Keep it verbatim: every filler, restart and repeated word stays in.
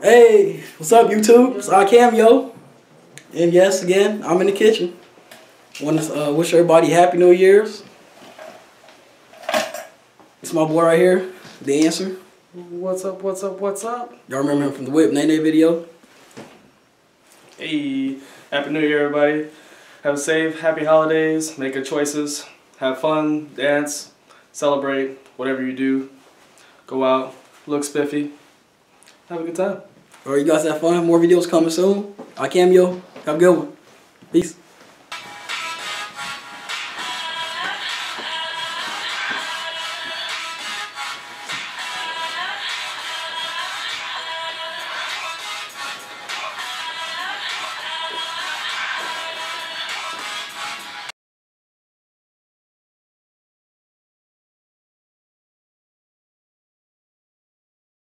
Hey, what's up YouTube? It's iCAMEO. And yes, again, I'm in the kitchen. Want to uh, wish everybody Happy New Year's. It's my boy right here, The Answer. What's up, what's up, what's up? Y'all remember him from the Whip Nae Nae video. Hey, Happy New Year everybody. Have a safe, happy holidays, make good choices, have fun, dance, celebrate, whatever you do. Go out, look spiffy. Have a good time. Alright, you guys have fun. More videos coming soon. iCAMEO. Have a good one. Peace.